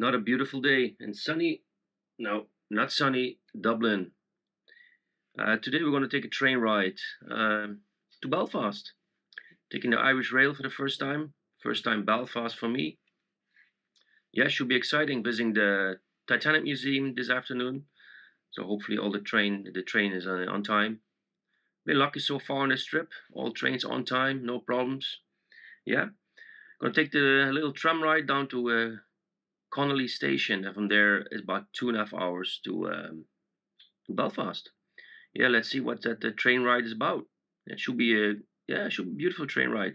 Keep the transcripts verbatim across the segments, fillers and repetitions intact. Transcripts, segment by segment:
Not a beautiful day and sunny, no, not sunny, Dublin. Uh, today we're going to take a train ride um, to Belfast. Taking the Irish Rail for the first time. First time Belfast for me. Yeah, should be exciting. Visiting the Titanic Museum this afternoon. So hopefully all the train, the train is on, on time. Been lucky so far on this trip. All trains on time, no problems. Yeah. Gonna take the little tram ride down to uh, Connolly Station, and from there it's about two and a half hours to, um, to Belfast. Yeah, let's see what that uh, train ride is about. It should be a yeah, it should be a beautiful train ride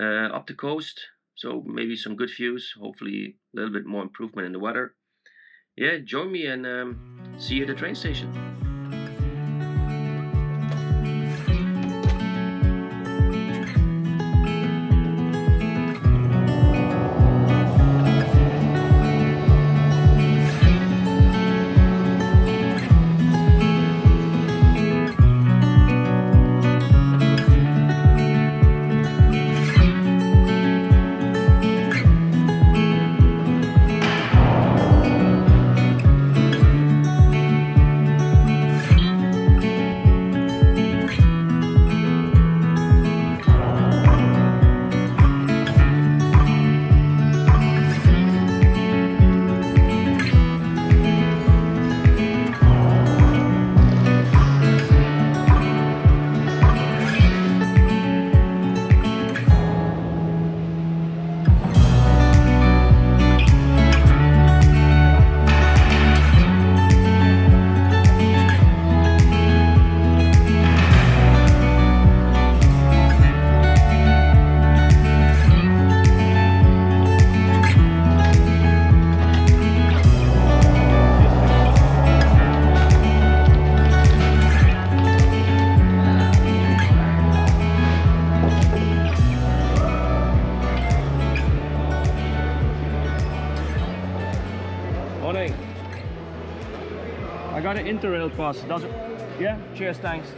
uh, up the coast. So maybe some good views. Hopefully a little bit more improvement in the weather. Yeah, join me and um, see you at the train station. I got an interrail pass, does it? Yeah? Cheers, thanks.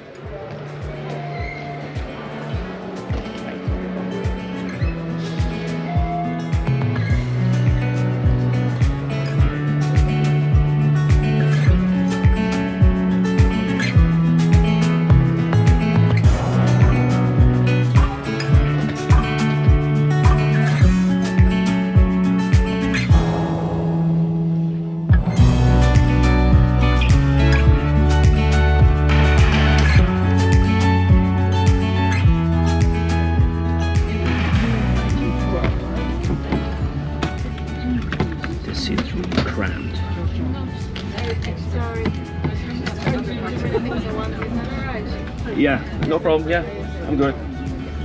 Crammed. Sorry. Yeah, no problem. Yeah, I'm good.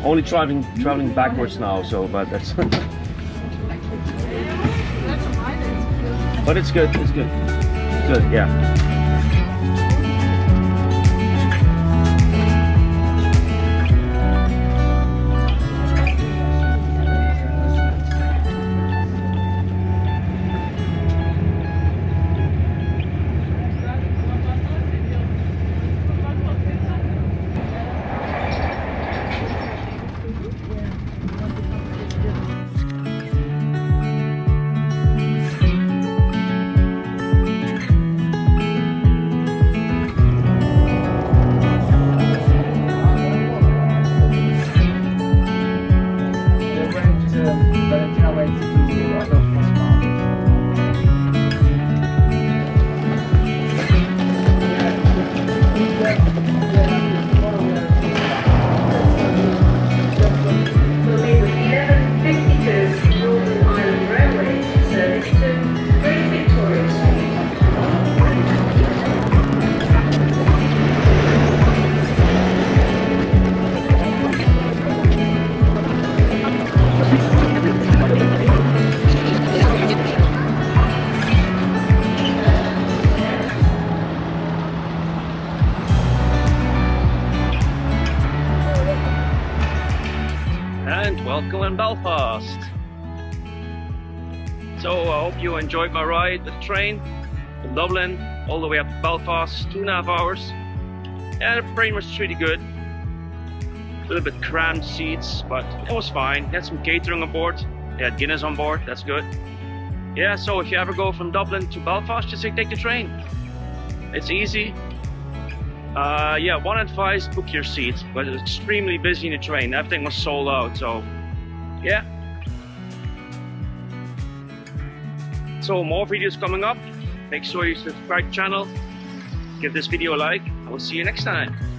Only traveling traveling backwards now, so but that's but it's good, it's good. It's good, yeah. Welcome in Belfast. So I hope you enjoyed my ride with the train from Dublin all the way up to Belfast, two and a half hours. Yeah, the train was pretty good. A little bit cramped seats, but it was fine. Had some catering on board. They had Guinness on board, that's good. Yeah, so if you ever go from Dublin to Belfast, just take the train. It's easy. Uh, yeah, one advice, book your seat, but it's extremely busy in the train. Everything was sold out, so yeah. So more videos coming up. Make sure you subscribe to the channel. Give this video a like. I will see you next time.